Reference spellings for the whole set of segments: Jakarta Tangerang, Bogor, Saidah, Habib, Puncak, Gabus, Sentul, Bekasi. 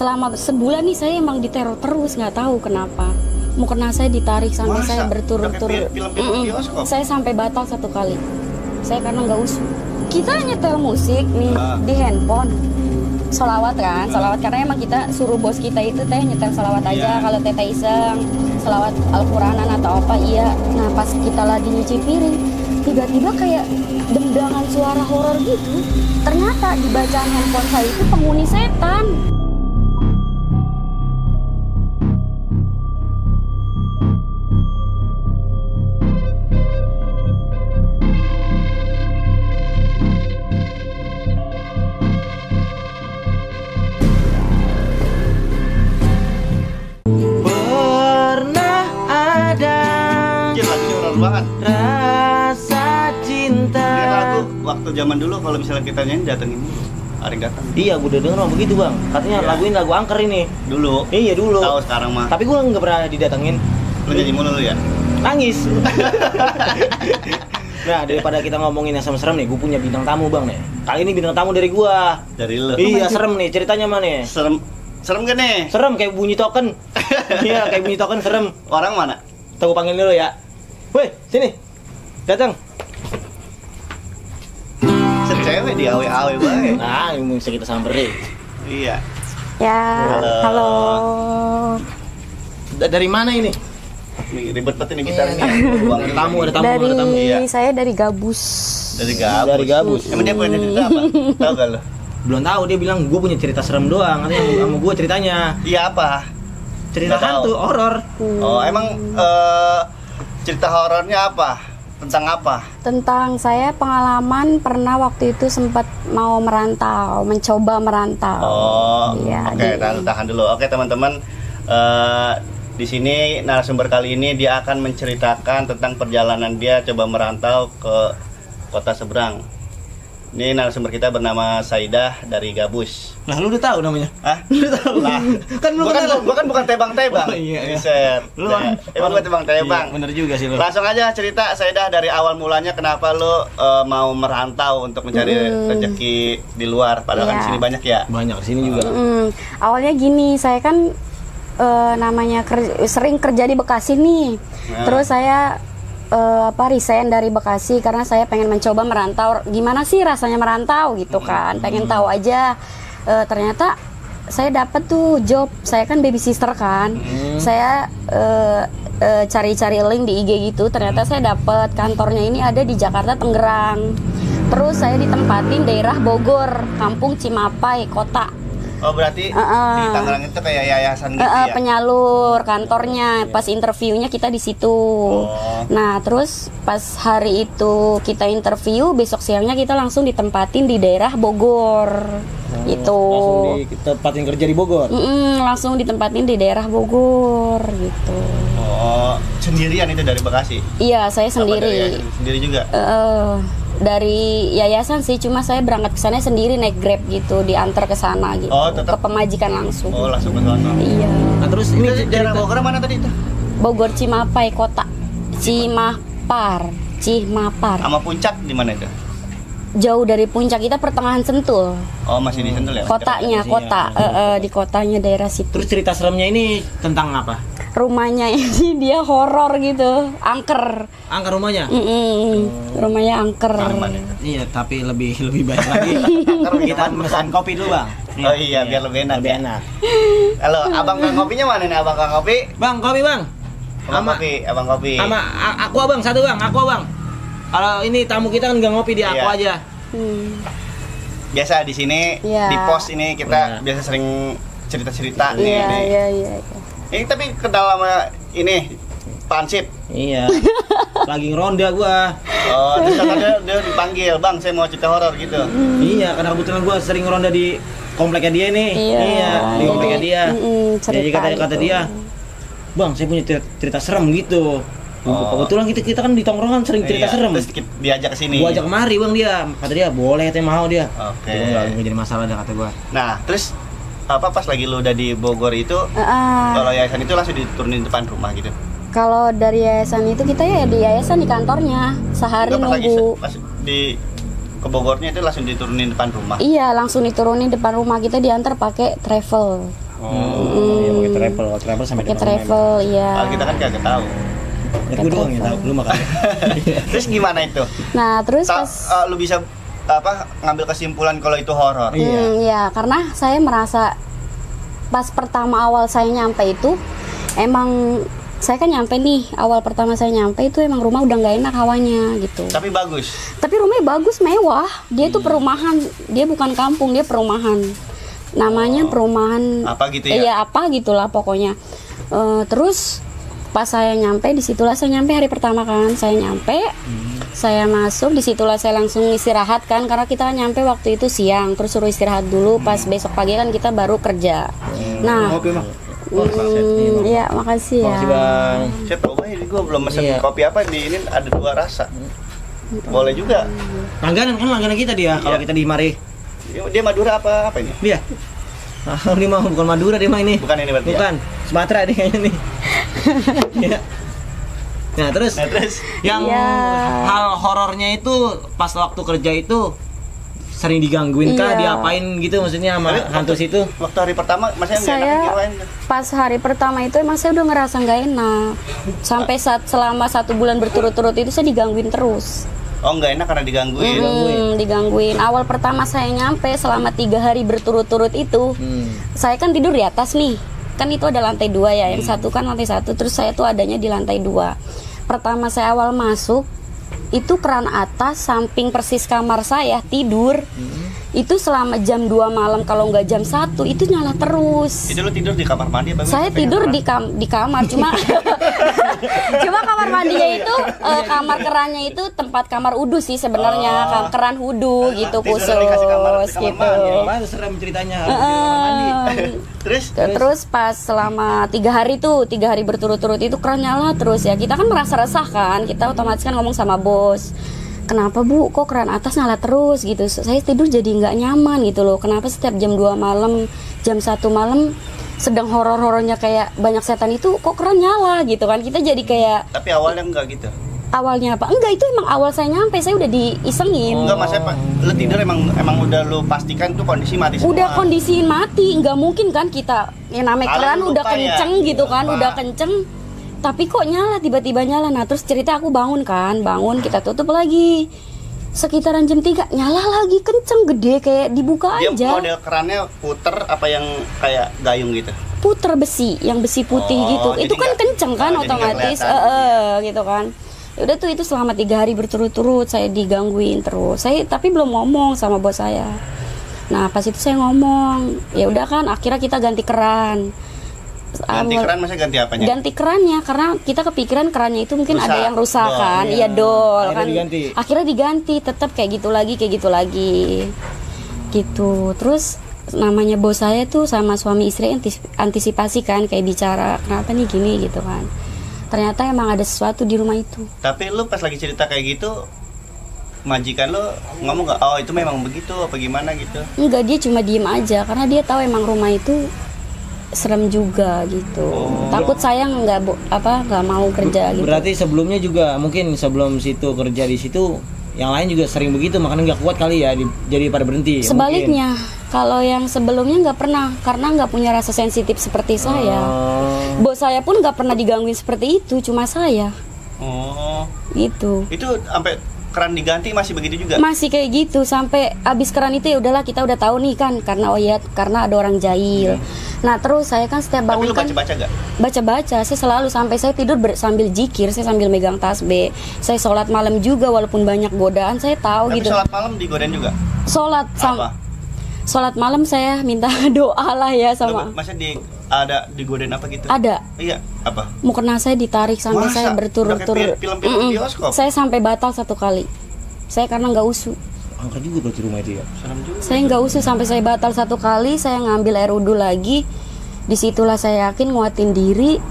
selama sebulan nih saya emang diteror terus, nggak tahu kenapa. Mukena saya ditarik sampai saya berturut-turut. Saya sampai batal satu kali. Saya karena nggak usah. Kita nyetel musik nih di handphone. Solawat kan, solawat karena emang kita suruh bos kita itu teh nyetel solawat aja kalau teteh iseng. Solawat Al-Quranan atau apa iya. Nah pas kita lagi nyuci piring, tiba-tiba kayak dendangan suara horor gitu. Ternyata di bacaan handphone saya itu penghuni setan. Zaman dulu kalau misalnya kita nyanyi datengin ada yang datang. Iya, gue udah denger emang begitu bang. Katanya laguin lagu angker ini. Dulu. Iya dulu. Tahu sekarang mah. Tapi gue nggak pernah didatengin. Lu nyanyi mulu lu ya. Nangis. Nah daripada kita ngomongin yang serem-serem nih, gue punya bintang tamu bang nih. Kali ini bintang tamu dari gue. Dari lu. Iya serem nih ceritanya mah nih. Serem. Serem gak nih? Serem kayak bunyi token. Iya kayak bunyi token serem. Orang mana? Tunggu panggil dulu ya. Woi sini. Datang. Cewek di awe-awe banget. Nah, ini bisa kita samperin. Iya. Ya, halo. Dari mana ini? Nih, ribet banget ini gitar ini. Ada tamu, ada tamu, ada tamu. Iya. Saya dari Gabus. Dari Gabus. Dari Gabus. Emang dia punya cerita apa? Tahu gak lo? Belum tahu, dia bilang gue punya cerita serem doang. Nanti sama gue ceritanya. Iya apa? Cerita hantu, horor. Oh, emang cerita horornya apa? Tentang apa? Tentang saya pengalaman pernah waktu itu sempat mau merantau, mencoba merantau. Oh, ya, oke, tahan dulu. Oke teman-teman, di sini narasumber kali ini dia akan menceritakan tentang perjalanan dia coba merantau ke kota seberang. Ini narasumber kita bernama Saidah dari Gabus. Nah, lu udah tahu namanya? Hah? Udah tahu lah. Kan lu kan gua kan bukan tebang-tebang. Oh, iya. Riset. Lu emang bukan tebang-tebang. Iya, bener juga sih lu. Langsung aja cerita Saidah dari awal mulanya kenapa lu mau merantau untuk mencari rezeki di luar padahal kan di sini banyak ya? Banyak di sini juga. Awalnya gini, saya kan namanya sering kerja di Bekasi nih. Nah. Terus saya resign dari Bekasi karena saya pengen mencoba merantau. Gimana sih rasanya merantau gitu kan? Pengen tahu aja. Ternyata saya dapet tuh job. Saya kan baby sister kan. Saya cari-cari link di IG gitu. Ternyata saya dapet kantornya ini ada di Jakarta Tangerang. Terus saya ditempatin daerah Bogor, kampung Cimapai, kota. Oh berarti di Tangerang itu kayak yayasan gitu ya? Penyalur kantornya, pas interviewnya kita di situ. Oh. Nah terus pas hari itu kita interview, besok siangnya kita langsung ditempatin di daerah Bogor. Gitu. Langsung ditempatin kerja di Bogor? Langsung ditempatin di daerah Bogor gitu. Oh sendirian itu dari Bekasi? Iya saya sendiri. Sendiri juga? Dari yayasan sih, cuma saya berangkat ke sana sendiri naik Grab gitu, diantar ke sana gitu. Oh, ke pemajikan langsung. Oh, langsung ke sana. Iya. Nah, terus ini daerah Bogor mana tadi itu? Bogor Cimapai kota. Cimapar. Sama Puncak di mana itu? Jauh dari Puncak, kita pertengahan Sentul. Oh, masih di Sentul ya? Kotanya, di kotanya daerah situ. Terus cerita seremnya ini tentang apa? Rumahnya ini dia horor gitu, angker. Angker rumahnya? Rumahnya angker. Iya, tapi lebih baik lagi. Kita pesan kopi dulu bang. Oh iya, biar lebih enak. Lebih enak. Halo, abang kang kopinya mana nih abang kang kopi? Bang kopi bang. Abang kopi. Sama aku abang satu bang, aku abang. Kalau ini tamu kita kan nggak ngopi di aku aja. Biasa di sini di pos ini kita biasa sering cerita-cerita nih. Iya. Ini tapi kedalaman ini pansip. Iya. Lagi ngeronda gua. Oh, terus dia dipanggil, "Bang, saya mau cerita horor" gitu. Iya, karena kebetulan gua sering ngeronda di kompleknya dia nih. Iya, di kompleknya dia. Jadi kata dia, "Bang, saya punya cerita serem" gitu. Kebetulan kita kan di tongkrongan sering cerita serem. Terus diajak ke sini. Gua ajak kemari, Bang, dia. Kata dia, "Boleh," katanya mau dia. Oke. Enggak jadi masalah dah kata gua. Nah, terus apa pas lagi lu udah di Bogor itu kalau yayasan itu langsung diturunin depan rumah gitu? Kalau dari yayasan itu kita ya di yayasan di kantornya sehari nunggu. Pas di ke Bogornya itu langsung diturunin depan rumah? Iya langsung diturunin depan rumah, kita diantar pakai travel. Iya, pakai travel sampai pakai travel, iya. Kalau kita kan kagak tahu. Ya, gue doang yang tahu, lu makanya. Terus gimana itu? Nah, terus lu bisa apa ngambil kesimpulan kalau itu horor? Iya, karena saya merasa pas pertama awal saya nyampe itu emang saya kan nyampe nih, awal pertama saya nyampe itu emang rumah udah nggak enak hawanya gitu. Tapi bagus. Tapi rumahnya bagus, mewah. Dia itu perumahan, dia bukan kampung, dia perumahan. Namanya perumahan. Apa gitu ya? Iya, apa gitulah pokoknya. Terus pas saya nyampe, disitulah saya nyampe hari pertama kan, saya nyampe, saya masuk, disitulah saya langsung istirahat kan, karena kita nyampe waktu itu siang, terus suruh istirahat dulu, pas besok pagi kan kita baru kerja. Nah, iya, makasih ya. Makasih bang. Saya coba ini, gue belum pesen kopi apa di ini ada dua rasa, boleh juga. Langganan kan langganan kita dia, kalau kita di Mari. Dia Madura apa ini? Iya. Ah, ini mah bukan Madura dia mah ini. Bukan ini berarti. Bukan. Sumatera nih kayaknya nih. Ya. Nah, terus yang hal horornya itu pas waktu kerja itu sering digangguin kah, diapain gitu maksudnya sama hantu situ? Waktu hari pertama maksudnya pas hari pertama itu emang saya udah ngerasa nggak enak. Sampai selama 1 bulan berturut-turut itu saya digangguin terus. Oh, nggak enak karena digangguin. Digangguin. Awal pertama saya nyampe selama 3 hari berturut-turut itu, saya kan tidur di atas nih. Kan itu ada lantai 2 ya, yang satu kan lantai 1, terus saya tuh adanya di lantai 2. Pertama saya awal masuk, itu keran atas samping persis kamar saya tidur, itu selama jam 2 malam kalau nggak jam 1 itu nyala terus. Itu lo tidur di kamar mandi? Saya tidur di kamar, cuma cuma kamar mandinya itu kamar kerannya itu tempat kamar udu sih sebenarnya, keran hudu gitu khusus gitu. Serem ceritanya. Terus pas selama 3 hari tuh, 3 hari berturut-turut itu keran nyala terus ya. Kita kan merasa resah kan, kita otomatis kan ngomong sama bos, kenapa bu kok keran atas nyala terus gitu, saya tidur jadi nggak nyaman gitu loh, kenapa setiap jam 2 malam jam 1 malam sedang horor-horornya kayak banyak setan itu kok keran nyala gitu kan, kita jadi kayak. Tapi awalnya nggak gitu? Awalnya apa? Enggak, itu emang awal saya nyampe, saya udah diisengin. Enggak mas, Pak, lu tidur emang udah lu pastikan tuh kondisi mati semua? Udah kondisiin mati, nggak mungkin kan kita, yang namanya keran udah kenceng ya, gitu kan, udah kenceng. Tapi kok nyala, tiba-tiba nyala. Nah terus cerita aku bangun kan, bangun kita tutup lagi. Sekitaran jam 3, nyala lagi, kenceng, gede, kayak dibuka aja. Dia model kerannya puter apa yang kayak gayung gitu? Puter besi, yang besi putih gitu, itu kan kenceng kan otomatis, gitu kan. Udah tuh itu selama 3 hari berturut-turut saya digangguin terus. Saya tapi belum ngomong sama bos saya. Nah pas itu saya ngomong, ya udah kan akhirnya kita ganti keran. Ganti keran maksudnya ganti apanya? Ganti kerannya karena kita kepikiran kerannya itu mungkin rusak, ada yang rusak kan. Iya dol kan. Akhirnya diganti, tetap kayak gitu lagi, kayak gitu lagi. Gitu. Terus namanya bos saya tuh sama suami istri antisipasi kan, kayak bicara kenapa nih gini gitu kan. Ternyata emang ada sesuatu di rumah itu. Tapi lu pas lagi cerita kayak gitu, majikan lu ngomong nggak? Oh itu memang begitu, apa gimana gitu? Enggak, dia cuma diem aja karena dia tahu emang rumah itu serem juga gitu. Takut saya nggak mau kerja gitu. Berarti sebelumnya juga mungkin sebelum situ kerja di situ, yang lain juga sering begitu, makanya nggak kuat kali ya, jadi pada berhenti. Sebaliknya, kalau yang sebelumnya nggak pernah, karena nggak punya rasa sensitif seperti saya. Bos saya pun nggak pernah digangguin seperti itu, cuma saya. Gitu. Itu sampai keran diganti masih begitu juga? Masih kayak gitu, sampai abis keran itu ya udahlah kita udah tahu nih kan, karena karena ada orang jahil. Nah terus saya kan setiap bangun kan. Tapi lu baca-baca nggak? Baca-baca, saya selalu sampai saya tidur sambil jikir, saya sambil megang tasbih. Saya sholat malam juga walaupun banyak godaan, saya tahu. Tapi gitu. Tapi sholat malam digodain juga? Sholat sama. Sholat malam saya minta doa lah ya sama. Masa ada digodain apa gitu? Ada. Iya, apa? Mukena saya ditarik sampai saya berturut-turut. Film-film bioskop. Saya sampai batal 1 kali. Saya karena nggak usu. Angka juga berarti rumah itu ya. Saya nggak usu sampai saya batal 1 kali. Saya ngambil air wudhu lagi. Disitulah saya yakin nguatin diri.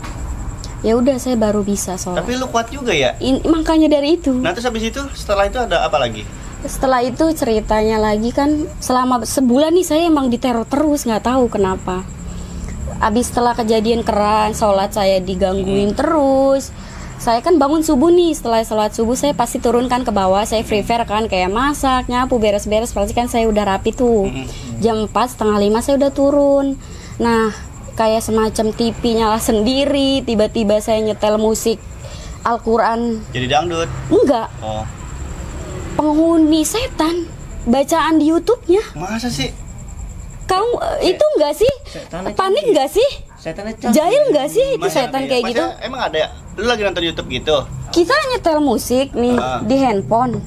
Ya udah saya baru bisa sholat. Tapi lu kuat juga ya? Makanya dari itu. Nah terus habis itu setelah itu ada apa lagi? Setelah itu ceritanya lagi kan selama sebulan nih saya emang diteror terus, nggak tahu kenapa. Abis setelah kejadian keran, sholat saya digangguin terus. Saya kan bangun subuh nih, setelah sholat subuh saya pasti turunkan ke bawah. Saya prepare kan, kayak masak, nyapu, beres-beres. Pasti kan saya udah rapi tuh. Jam 4, setengah 5 saya udah turun. Nah kayak semacam TV nyala sendiri, tiba-tiba saya nyetel musik Al-Quran. Jadi dangdut? Enggak. Oh. Penghuni setan, bacaan di YouTube-nya. Masa sih? Kamu itu enggak sih? Panik enggak sih? Jahil enggak sih itu setan kayak gitu? Emang ada ya? Lu lagi nonton YouTube gitu? Kita nyetel musik nih di handphone.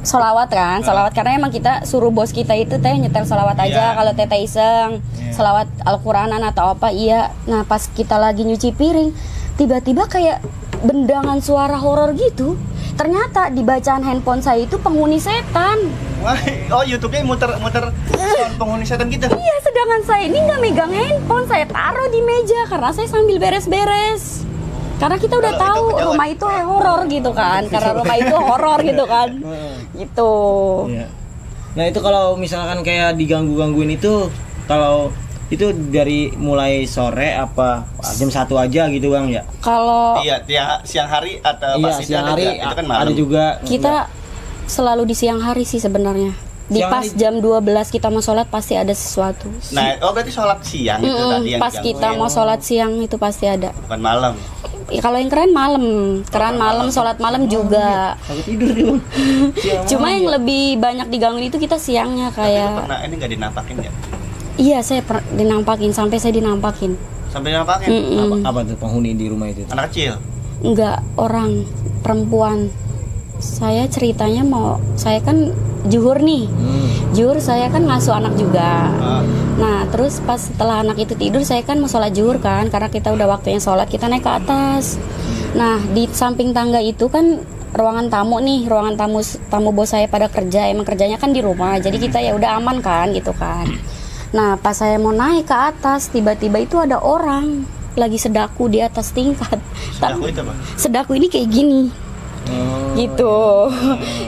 Solawat kan, solawat, karena emang kita suruh bos kita itu teh nyetel solawat aja kalau teteh iseng, solawat Al-Quranan atau apa, iya. Nah pas kita lagi nyuci piring, tiba-tiba kayak bendangan suara horor gitu. Ternyata di bacaan handphone saya itu penghuni setan. Wah, oh YouTube-nya muter-muter penghuni setan gitu? Iya, sedangkan saya ini nggak megang handphone, saya taruh di meja karena saya sambil beres-beres. Karena kita udah tahu rumah itu horor gitu kan, karena rumah itu horor gitu kan, gitu. Nah itu kalau misalkan kayak diganggu-gangguin itu, kalau itu dari mulai sore apa jam 1 aja gitu bang ya? Kalau iya siang hari atau pas siang hari itu kan ada juga. Kita selalu di siang hari sih sebenarnya. Di pas jam 12 kita mau sholat pasti ada sesuatu. Nah, oh berarti sholat siang itu tadi yang pas kita mau sholat siang itu pasti ada. Bukan malam. Kalau yang keren malam, sholat malam juga. Kalau tidur dong. Cuma yang lebih banyak digangguin itu kita siangnya kayak. Tapi pernah ini nggak dinampakin ya? Iya, saya dinampakin sampai saya dinampakin. Sampai dinampakin? Apa tuh penghuni di rumah itu? Anak kecil? Enggak, orang perempuan. Saya ceritanya mau, saya kan juhur nih, juhur saya kan ngasuh anak juga. Nah terus pas setelah anak itu tidur saya kan mau sholat zuhur kan, karena kita udah waktunya sholat, kita naik ke atas. Nah di samping tangga itu kan ruangan tamu nih, ruangan tamu bos saya pada kerja, emang kerjanya kan di rumah, jadi kita ya udah aman kan gitu kan. Nah pas saya mau naik ke atas tiba-tiba itu ada orang lagi sedaku di atas tingkat. Sedaku itu apa? Sedaku ini kayak gini. Gitu,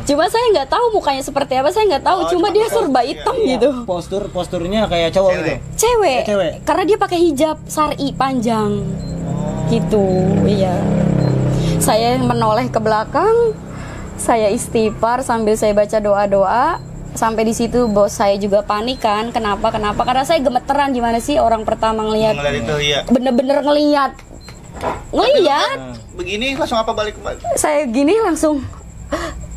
cuma saya nggak tahu mukanya seperti apa, saya nggak tahu, cuma dia serba hitam gitu. Posturnya kayak cowok gitu. Cewek, karena dia pakai hijab sari panjang, gitu, iya. Saya menoleh ke belakang, saya istighfar sambil saya baca doa-doa. Sampai di situ bos saya juga panik kan, kenapa karena saya gemeteran, gimana sih orang pertama ngelihat, bener-bener ngelihat. Begini langsung apa balik kembali? Saya gini langsung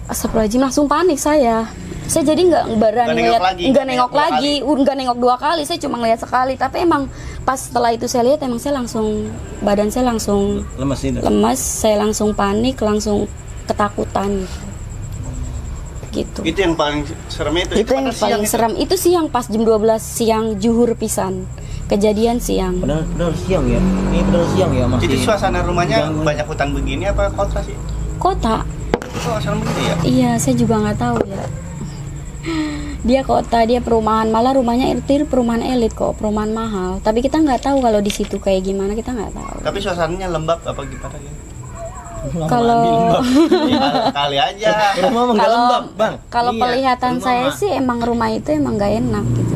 astagfirullahaladzim, langsung panik saya. Saya jadi nggak berani ngeliat, nggak nengok lagi, nggak nengok dua kali, saya cuma ngeliat sekali. Tapi emang pas setelah itu saya lihat emang saya langsung, badan saya langsung lemas, saya langsung panik, langsung ketakutan gitu. Itu yang paling serem itu? Itu yang paling serem, itu siang pas jam 12 siang zuhur pisan. Kejadian siang. Padahal siang ya. Ini padahal siang ya masih. Jadi suasana rumahnya banyak hutan begini apa kota sih? Kota. Suasana begini ya? Iya, saya juga nggak tahu ya. Dia kota, dia perumahan, malah rumahnya RT perumahan elit kok, perumahan mahal. Tapi kita nggak tahu kalau di situ kayak gimana, kita nggak tahu. Tapi suasananya lembab apa gimana ya? Kalau kali aja. Kalau pelihatan saya sih emang rumah itu emang nggak enak gitu,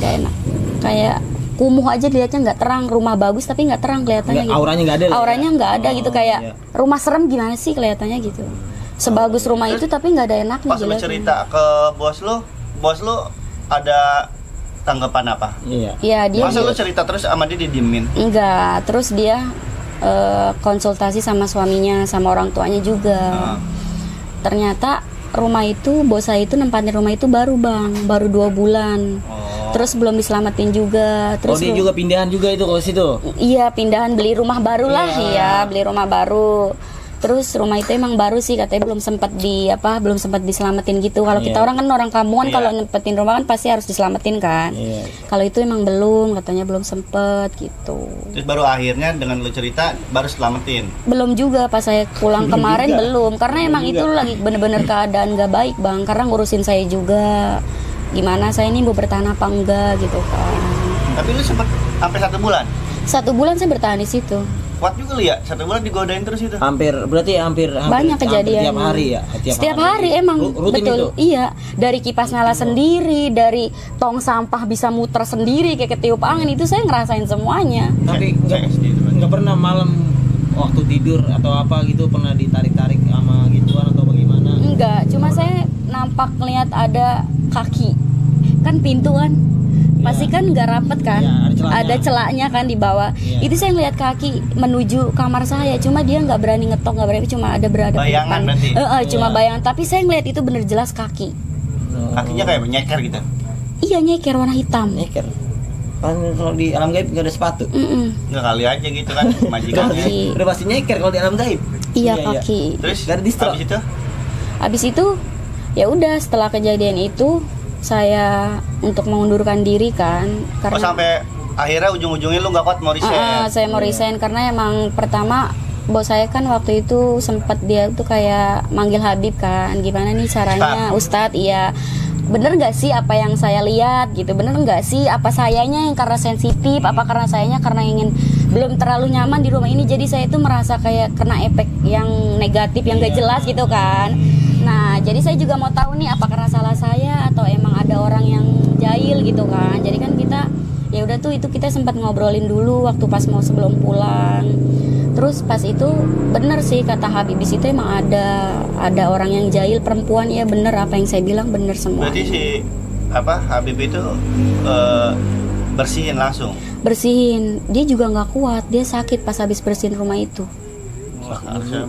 nggak enak. Kayak kumuh aja dilihatnya, nggak terang, rumah bagus tapi nggak terang kelihatannya gitu. Auranya nggak ada, auranya nggak ada gitu, kayak rumah serem gimana sih kelihatannya gitu. Sebagus rumah itu tapi nggak ada enaknya. Pas lu cerita ke bos lu ada tanggapan apa? Iya dia. Masa lu cerita terus sama dia didiemin? Enggak, terus dia konsultasi sama suaminya, sama orang tuanya juga. Ternyata rumah itu, bos saya itu nempatin rumah itu baru 2 bulan. Terus belum diselamatin juga. Terus dia juga pindahan juga itu kalau situ? Iya, pindahan, beli rumah baru lah ya, beli rumah baru. Terus rumah itu emang baru sih, katanya belum sempat diselamatin gitu. Kalau kita orang kan orang kamuan, kalau nempetin rumah kan pasti harus diselamatin kan. Kalau itu emang belum, katanya belum sempet gitu. Terus baru akhirnya dengan lu cerita baru selamatin. Belum juga, pas saya pulang kemarin belum, karena emang itu lagi bener-bener keadaan gak baik bang, karena ngurusin saya juga. Gimana saya ini mau bertahan apa enggak gitu kan. Tapi lu sempet sampai 1 bulan? 1 bulan saya bertahan di situ. Kuat juga lu ya, 1 bulan digodain terus itu. Berarti hampir banyak kejadian. Tiap hari ya. Setiap hari emang rutin betul. Itu? Iya, dari kipas nyala sendiri, dari tong sampah bisa muter sendiri kayak ketiup angin, itu saya ngerasain semuanya. Tapi nggak pernah malam waktu tidur atau apa gitu pernah ditarik-tarik sama gituan atau bagaimana? Enggak, cuma saya nampak lihat ada kaki, kan pintu kan, pasti kan nggak rapet kan, ada celaknya kan di bawah. Itu saya ngeliat kaki menuju kamar saya, cuma dia nggak berani ngetok, nggak berani, cuma ada berada bayangan berarti. Cuma bayangan, tapi saya ngeliat itu bener jelas kaki. Kakinya kayak nyeker gitu. Iya, nyeker warna hitam. Nyeker. Kan kalau di alam gaib nggak ada sepatu. Nggak, kali aja gitu kan majikannya. Udah pasti nyeker kalau di alam gaib. Iya, kaki. Terus abis itu? Abis itu ya udah, setelah kejadian itu saya untuk mengundurkan diri kan. Karena sampai akhirnya ujung-ujungnya lu nggak kuat mau resign. Saya mau resign karena emang pertama bos saya kan waktu itu sempat dia tuh kayak manggil Habib kan, gimana nih caranya Ustadz, iya bener nggak sih apa yang saya lihat gitu, bener nggak sih apa sayanya yang karena sensitif, apa karena sayanya karena ingin belum terlalu nyaman di rumah ini, jadi saya itu merasa kayak kena efek yang negatif yang nggak jelas gitu kan. Nah, jadi saya juga mau tahu nih apa karena salah saya atau emang ada orang yang jahil gitu kan. Jadi kan kita ya udah tuh itu kita sempat ngobrolin dulu waktu pas mau sebelum pulang. Terus pas itu bener sih kata Habib, itu emang ada orang yang jahil perempuan, ya bener apa yang saya bilang bener semua. Berarti si apa Habib itu bersihin langsung. Bersihin. Dia juga nggak kuat, dia sakit pas habis bersihin rumah itu.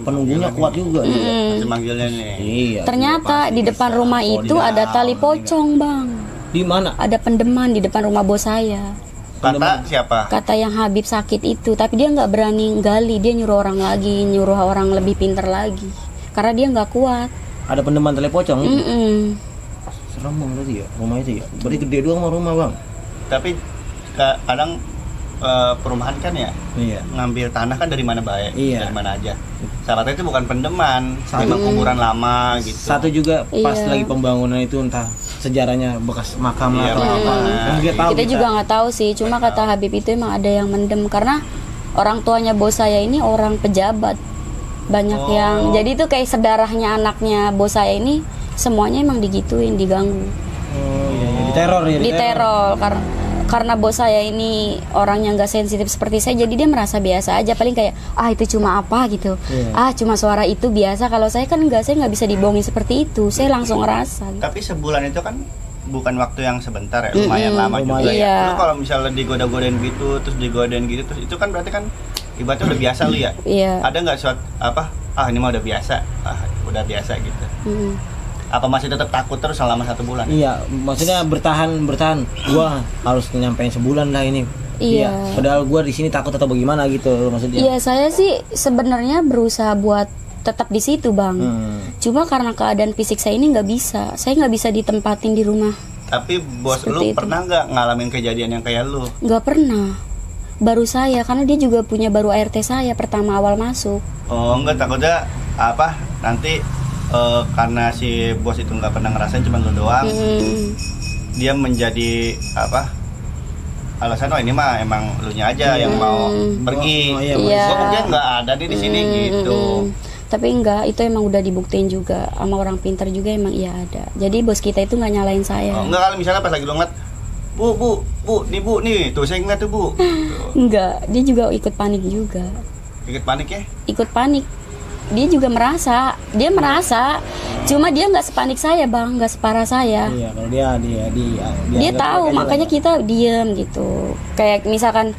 Penunggunya kuat juga nih. Manggilnya nih. Iya, ternyata di depan rumah itu ada tali pocong, Bang. Di mana? Ada pendeman di depan rumah bos saya. Kata siapa? Kata yang Habib sakit itu, tapi dia nggak berani gali, dia nyuruh orang lagi, nyuruh orang lebih pinter lagi. Karena dia nggak kuat. Ada pendeman tali pocong? Serem banget ya rumah itu ya. Berarti gede doang rumah, Bang. Tapi kadang perumahan kan ya, ngambil tanah kan dari mana baik, dari mana aja. Syaratnya itu bukan pendeman, memang kuburan lama gitu. Satu juga pas lagi pembangunan itu entah sejarahnya bekas makam atau apa. Kita juga nggak tahu sih, cuma kata Habib itu emang ada yang mendem karena orang tuanya bos saya ini orang pejabat banyak yang, jadi itu kayak sedarahnya anaknya bos saya ini semuanya emang digituin, diganggu. Diteror ya. Diteror karena bos saya ini orang yang gak sensitif seperti saya, jadi dia merasa biasa aja, paling kayak itu cuma apa gitu, cuma suara itu biasa. Kalau saya kan enggak, saya nggak bisa dibohongin seperti itu, saya langsung ngerasa. Tapi sebulan itu kan bukan waktu yang sebentar ya, lumayan lama juga ya. Lu kalau misalnya digoda-godain gitu, terus digodain gitu, terus itu kan berarti kan ibaratnya udah biasa lu ya. Ada nggak suatu apa, ini mah udah biasa, udah biasa gitu. Apa masih tetap takut terus selama satu bulan? Iya, maksudnya bertahan. Gua harus nyampein sebulan lah ini. Iya. Padahal gua di sini takut atau bagaimana gitu maksudnya. Iya, saya sih sebenarnya berusaha buat tetap di situ, Bang. Cuma karena keadaan fisik saya ini nggak bisa. Saya nggak bisa ditempatin di rumah. Tapi bos lu pernah nggak ngalamin kejadian yang kayak lu? Nggak pernah. Baru saya, karena dia juga punya baru ART saya pertama awal masuk. Oh, enggak, takutnya apa nanti? Karena si bos itu nggak pernah ngerasain, cuma lu doang, dia menjadi apa alasan, ini mah emang lunya aja yang mau pergi. Pokoknya nggak ada di sini gitu. Tapi enggak, itu emang udah dibuktiin juga sama orang pintar juga, emang iya ada. Jadi bos kita itu nggak nyalain saya. Enggak, kalau misalnya pas lagi lu ngeliat, bu nih tuh saya ngeliat tuh bu. Enggak, dia juga ikut panik juga. Ikut panik ya? Ikut panik. Dia juga merasa, cuma dia nggak sepanik saya, Bang, nggak separah saya. Iya, kalau dia tahu, makanya kita diam gitu. Kayak misalkan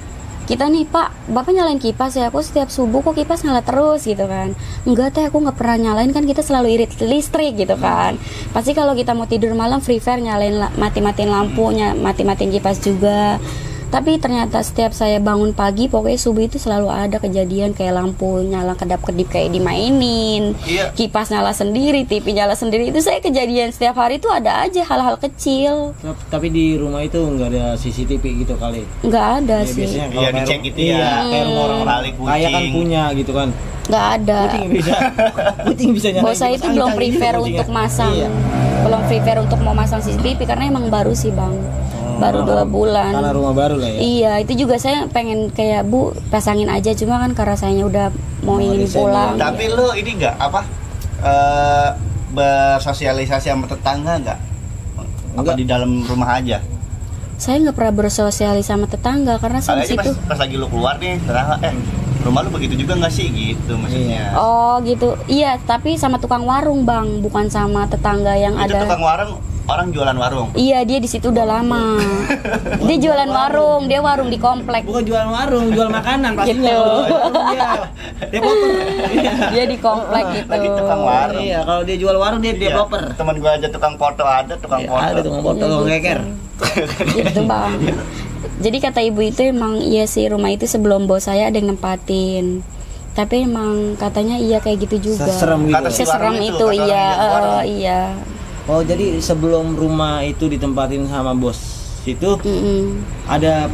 kita nih, Pak, Bapak nyalain kipas ya, aku setiap subuh kok kipas nyala terus gitu kan. Enggak teh, aku nggak pernah nyalain, kan kita selalu irit listrik gitu kan. Pasti kalau kita mau tidur malam free fire nyalain, mati-matiin lampunya, mati-matiin kipas juga. Tapi ternyata setiap saya bangun pagi, pokoknya subuh itu selalu ada kejadian kayak lampu nyala kedap-kedip kayak dimainin, kipas nyala sendiri, TV nyala sendiri. Itu saya kejadian setiap hari itu ada aja hal-hal kecil. Tapi di rumah itu nggak ada CCTV gitu kali? Nggak ada ya, sih. Biasanya kalau dicek gitu ya, kayak orang-orang kaya kan punya gitu kan. Nggak ada. Kucing bisa nyalain. Bos saya itu belum prepare untuk masang, belum prepare untuk mau masang CCTV karena emang baru sih, Bang. Baru 2 bulan. Karena rumah baru lah ya. Iya, itu juga saya pengen kayak, Bu, pasangin aja, cuma kan karena sayanya udah mau ingin pulang. Tapi lu ini enggak apa bersosialisasi sama tetangga enggak? Apa di dalam rumah aja? Saya nggak pernah bersosialisasi sama tetangga karena saya di situ. Pas lagi lu keluar nih, ternyata rumah lu begitu juga nggak sih gitu maksudnya? Oh gitu, iya, tapi sama tukang warung, Bang, bukan sama tetangga yang itu ada. Itu tukang warung orang jualan warung. Iya, dia di situ udah lama. Dia jualan warung, dia warung di komplek. Bukan jualan warung, jual makanan pastinya. Gitu. Dia popper. Dia di komplek gitu. Lagi tukang warung. Iya, kalau dia jual warung dia popper. Temen gua aja tukang foto, ada tukang foto. Ada tukang foto ngeker. Gitu, Bang. Jadi kata ibu itu emang iya sih, rumah itu sebelum bos saya ada yang nempatin. Tapi emang katanya iya kayak gitu juga. Seserem gitu. Seserem itu iya, iya. Oh, jadi sebelum rumah itu ditempatin sama bos itu, ada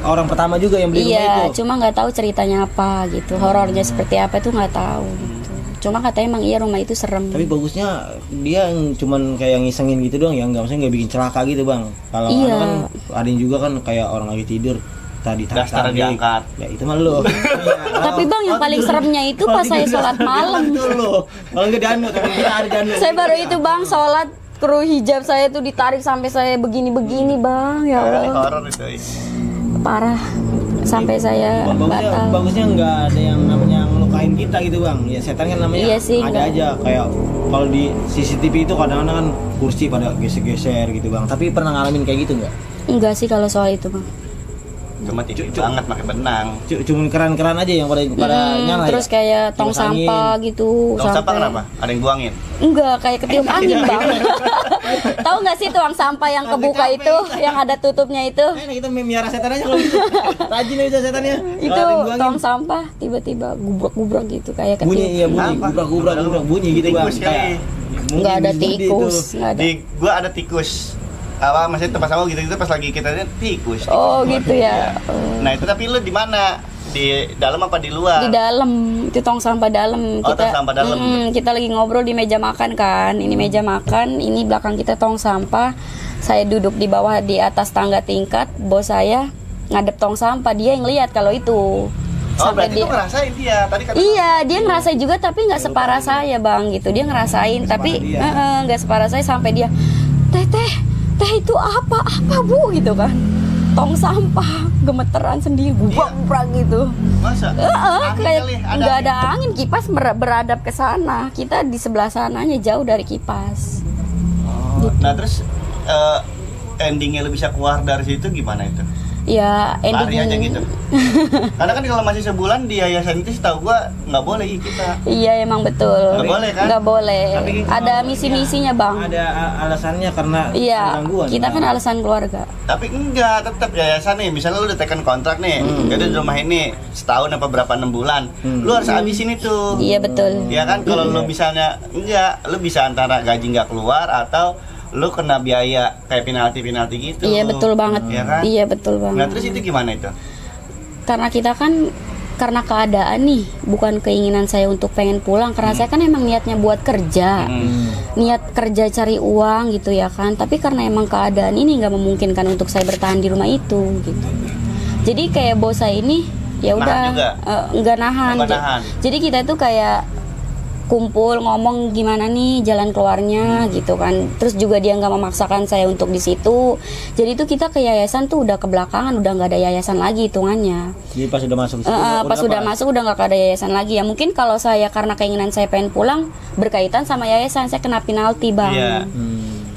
orang pertama juga yang beli rumah itu? Iya, cuma nggak tahu ceritanya apa gitu, horornya seperti apa itu nggak tahu. Gitu. Cuma katanya emang iya rumah itu serem. Tapi bagusnya dia cuman kayak ngisengin gitu doang ya, nggak bikin celaka gitu, Bang. Kalau kan ada yang juga kan kayak orang lagi tidur. Daftar diangkat. Ya itu mah lu. Tapi Bang yang paling seremnya itu pas saya sholat malam. Kalau enggak danut, saya baru itu Bang sholat, kru hijab saya tuh ditarik sampai saya begini-begini, Bang. Ya Allah. Parah. Sampai saya batal. Bagusnya enggak ada yang namanya ngelukain kita gitu, Bang. Ya setan kan namanya ada aja, kayak kalau di CCTV itu kadang-kadang kan kursi pada geser-geser gitu, Bang. Tapi pernah ngalamin kayak gitu enggak? Enggak sih kalau soal itu, Bang. Cuma tidur banget pakai benang. Cuman keran-keran aja yang pada nyala. Terus kayak tong sampah gitu. Tong sampah kenapa? Ada yang buangin? Enggak, kayak ketiup angin, Bang. Tahu nggak sih tuang sampah yang kebuka itu, yang ada tutupnya itu? Itu miara setan aja kalau gitu. Rajin aja setannya. Itu tong sampah tiba-tiba gubrak-gubrak gitu kayak ketiup. Bunyi, iya bunyi, gubrak-gubrak bunyi gitu, Bang. Enggak ada tikus. Di gua ada tikus. Apa masih tempat sama gitu-gitu pas lagi kita tikus. Oh gitu ya. Nah itu tapi lu di mana? Di dalam apa di luar? Di dalam, itu tong sampah dalam. Oh, tong sampah dalam. Kita lagi ngobrol di meja makan kan. Ini meja makan, ini belakang kita tong sampah. Saya duduk di bawah di atas tangga tingkat. Bos saya ngadep tong sampah, dia yang lihat kalau itu. Oh, berarti dia ngerasain dia tadi kan. Iya, dia ngerasain juga tapi nggak separah saya, Bang, gitu. Dia ngerasain tapi nggak separah saya sampai dia teh itu apa bu gitu kan, tong sampah gemeteran sendiri gubrak gitu. Masa? Kayak nggak ada angin, kipas beradab ke sana, kita di sebelah sananya jauh dari kipas. Gitu. Nah terus endingnya lu bisa keluar dari situ gimana itu? Ya endingnya aja gitu. Karena kan kalau masih sebulan di yayasan itu setahu gua nggak boleh kita. Iya emang betul. Nggak boleh kan? Nggak boleh. Ada misi-misinya, Bang. Ada alasannya karena gangguan. Kita kan alasan keluarga. Tapi enggak, tetap yayasan nih. Misalnya lu udah teken kontrak nih, jadi di rumah ini setahun apa berapa 6 bulan, lu harus habisin itu. Iya betul. Iya kan kalau lu misalnya enggak, lu bisa antara gaji nggak keluar atau lu kena biaya kayak penalti-penalti gitu. Iya betul banget. Iya kan? Iya betul banget. Nah terus itu gimana itu? Karena kita kan karena keadaan nih, bukan keinginan saya untuk pengen pulang karena saya kan emang niatnya buat kerja, niat kerja cari uang gitu ya kan. Tapi karena emang keadaan ini nggak memungkinkan untuk saya bertahan di rumah itu gitu. Jadi kayak bos saya ini ya udah nggak nahan. Jadi kita tuh kayak kumpul ngomong gimana nih jalan keluarnya gitu kan. Terus juga dia nggak memaksakan saya untuk di situ. Jadi itu kita ke yayasan tuh udah kebelakangan, udah nggak ada yayasan lagi hitungannya. Jadi pas udah masuk pas udah masuk udah nggak ada yayasan lagi ya. Mungkin kalau saya karena keinginan saya pengen pulang berkaitan sama yayasan, saya kena penalti, Bang.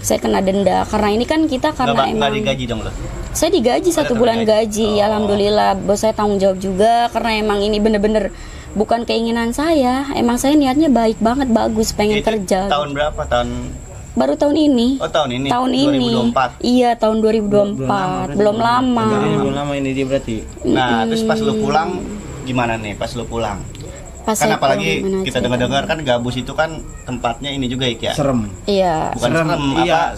Saya kena denda karena ini kan kita karena emang digaji dong loh. Saya digaji 1 bulan gaji. Ya, alhamdulillah bos saya tanggung jawab juga karena emang ini bener-bener bukan keinginan saya, emang saya niatnya baik banget, bagus, pengen itu kerja. Tahun berapa? Baru tahun ini. Oh tahun ini. Tahun 2024. Ini. Iya tahun 2024. Belum lama. Belum lama ini dia berarti. Nah terus pas lu pulang gimana nih? Pas lu pulang? Pas kan apalagi kita dengar-dengar kan Gabus itu kan tempatnya ini juga ya. Serem. Iya. Bukan serem.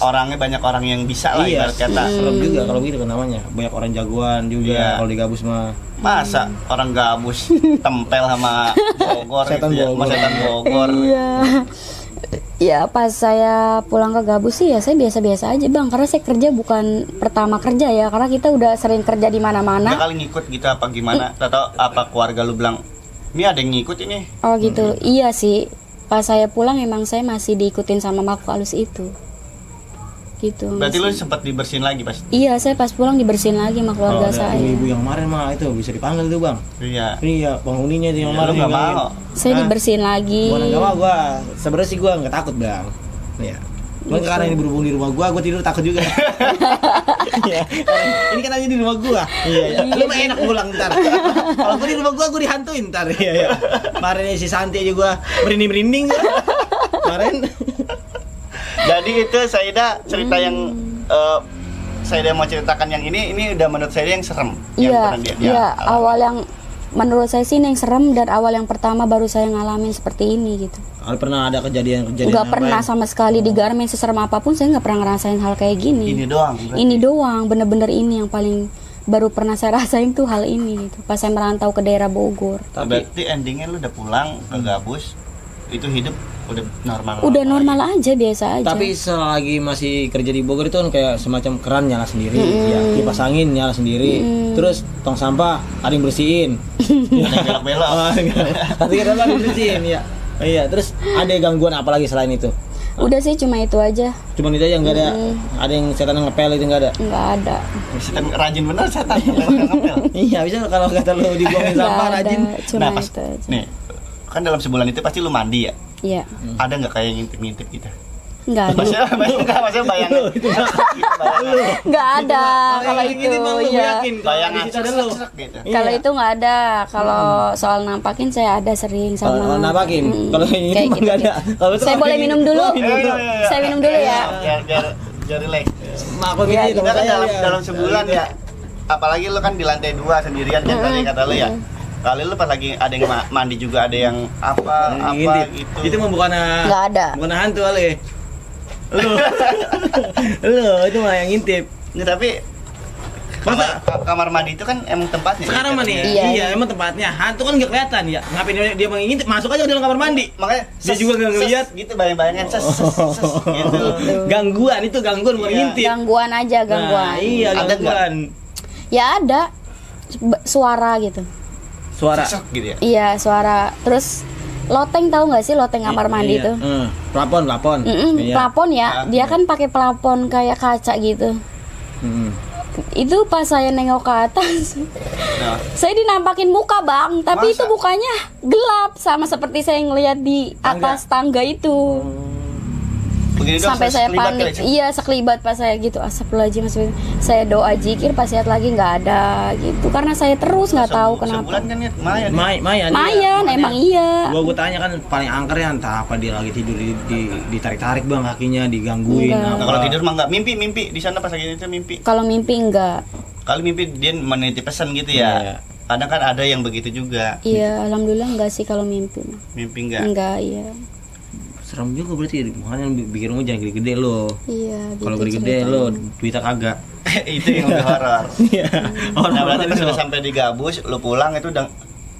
Orangnya banyak orang yang bisa lah ibarat kata. Serem juga kalau gitu kan namanya. Banyak orang jagoan juga kalau di Gabus mah. Masa orang Gabus tempel sama Bogor gitu ya, sama setan Bogor. Iya. Ya pas saya pulang ke Gabus sih ya saya biasa-biasa aja, Bang, karena saya kerja bukan pertama kerja ya, karena kita udah sering kerja di mana-mana. Udah kali ngikut gitu apa gimana? Atau apa keluarga lu bilang, "Ini ada yang ngikut ini." Oh gitu. Iya sih. Pas saya pulang memang saya masih diikutin sama makhluk halus itu. Gitu. Berarti lu sempat dibersihin lagi pas? Iya, saya pas pulang dibersihin lagi sama keluarga saya. Ibu yang kemarin mah itu bisa dipanggil tuh, Bang. Iya. Iya, penghuninya yang kemarin enggak mau. Saya dibersihin lagi. Gua enggak mau, sebenarnya sih gua enggak takut, Bang. Iya. Cuman karena ini berhubung di rumah gue tidur takut juga. Ya, ini kan aja di rumah gue. Iya. Lu mah enak pulang ntar. Kalau gue di rumah gue dihantuin ntar. Iya. Kemarin si Santi aja gue merinding-merinding. Kemarin. Jadi itu Saidah cerita yang Saidah mau ceritakan yang ini udah menurut saya yang serem. Awal yang menurut saya sih yang serem, dan awal yang pertama baru saya ngalamin seperti ini gitu. Pernah ada kejadian? Gak pernah sama sekali di Garmin, seserem apapun saya nggak pernah ngerasain hal kayak gini. Ini doang. Berarti. Ini doang, bener-bener ini yang paling baru pernah saya rasain tuh hal ini gitu. Pas saya merantau ke daerah Bogor. Tapi berarti endingnya lu udah pulang ke Gabus, itu hidup udah normal. Udah normal aja, biasa aja. Tapi selagi masih kerja di Bogor itu kan kayak semacam keran nyala sendiri, ya, kipas angin nyala sendiri, terus tong sampah ada yang bersihin. Belok-belok. Tapi kita ada yang bersihin ya. Iya, terus ada gangguan apa lagi selain itu? Udah sih cuma itu aja. Cuma itu aja, nggak ada ada yang setan ngepel itu nggak ada? Nggak ada. Setan rajin bener setan ngepel. Iya, bisa kalau kata lu dibuangin sampah rajin. Nah, pas, nih kan dalam sebulan itu pasti lu mandi ya? Iya. Ada nggak kayak ngintip-ngintip gitu? Nggak ada. Maksudnya bayangan. Nggak ada. Kalau itu ya. Bayangan. Kalau itu nggak ada. Kalau soal nampakin saya ada sering sama. Kalau nampakin, kalau ini nggak ada. Saya boleh minum dulu. Saya minum dulu ya. Biar relax. Aku gini. Kita kan dalam sebulan ya. Apalagi lu kan di lantai 2 sendirian kan tadi kata lu ya. Kali lu pas lagi ada yang mandi juga ada yang apa gitu. Itu mah bukan hantu Ale. Lu itu mah yang ngintip. Nggak, tapi kamar mandi itu kan emang tempatnya. Sekarang mah nih. Iya, emang tempatnya. Hantu kan nggak kelihatan ya. Ngapain dia mengintip? Masuk aja ke dalam kamar mandi. Makanya dia juga nggak ngelihat gitu bayang-bayangan gitu. Gangguan itu gangguan bukan ngintip. Gangguan aja, gangguan. Iya, gangguan. Ya ada suara gitu. Suara gitu ya? Iya, suara. Terus loteng, tahu nggak sih loteng kamar mandi itu? Plafon. Plafon ya. Dia kan pakai plafon kayak kaca gitu. Itu pas saya nengok ke atas, saya dinampakin muka bang. Tapi itu mukanya gelap, sama seperti saya ngelihat di atas tangga itu. Sampai saya panik, sekelibat pas saya gitu astagfirullahaladzim, saya doa jikir pas lihat lagi nggak ada gitu, karena saya terus nggak tahu kenapa. Sebulan kan lihat Mayan emang iya. Gua tanya kan paling angker ya, entah apa dia lagi tidur ditarik-tarik bang kakinya, digangguin. Nah, kalau tidur mah nggak, mimpi di sana pas lagi itu mimpi. Kalau mimpi enggak. Kalau mimpi dia menitip pesan gitu ya. Kadang kan ada yang begitu juga. Iya, alhamdulillah enggak sih kalau mimpi. Mimpi enggak? Enggak, iya. Serem juga berarti, makanya bikin rumah jangan gede-gede lo. Iya. Kalau gede-gede lo duitnya kagak. Itu yang udah horor. Iya. Nah berarti pas udah sampai di Gabus, lo pulang itu udah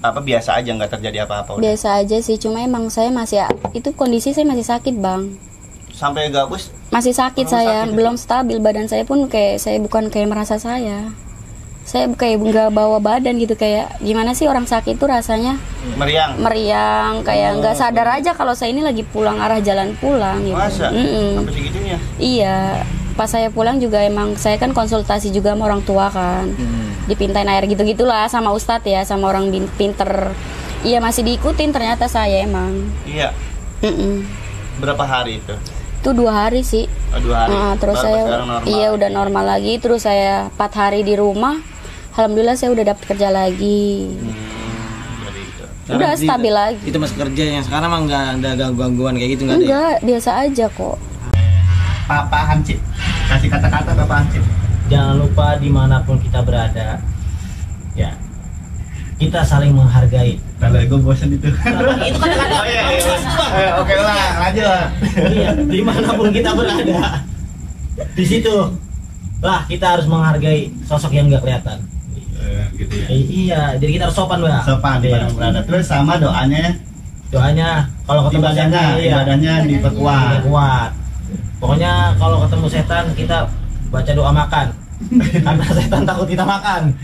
apa, biasa aja, nggak terjadi apa-apa? Biasa aja sih, cuma emang saya masih itu kondisi saya masih sakit bang. Sampai Gabus? Masih sakit saya, belum stabil badan saya pun kayak saya bukan kayak merasa saya kayak nggak bawa badan gitu, kayak gimana sih orang sakit tuh rasanya meriang kayak nggak sadar aja kalau saya ini lagi pulang arah jalan pulang gitu. Masa? Sampai segitunya? Iya, pas saya pulang juga emang saya kan konsultasi juga sama orang tua kan, dipintain air gitu-gitulah sama ustadz ya, sama orang pinter. Iya, masih diikutin ternyata saya emang. Iya. Berapa hari itu? Itu 2 hari sih. Oh, 2 hari. Terus saya udah normal lagi. Terus saya 4 hari di rumah. Alhamdulillah saya udah dapat kerja lagi. Udah stabil lagi. Itu masih kerja yang sekarang mah nggak ada gangguan kayak gitu, nggak ada? Enggak, biasa aja kok. Papa Hancip, kasih kata-kata Papa Hancip. Jangan lupa dimanapun kita berada, ya kita saling menghargai. Kalau gue bosan itu. Itu kata-kata. Oke lah, lanjut lah. Iya, dimanapun kita berada, di situ lah kita harus menghargai sosok yang nggak kelihatan. Gitu ya. Iya, jadi kita harus sopan mbak. Sopan di mana berada. Terus sama doanya kalau ketemu ibadahnya diperkuat. Pokoknya kalau ketemu setan kita baca doa makan, karena setan takut kita makan.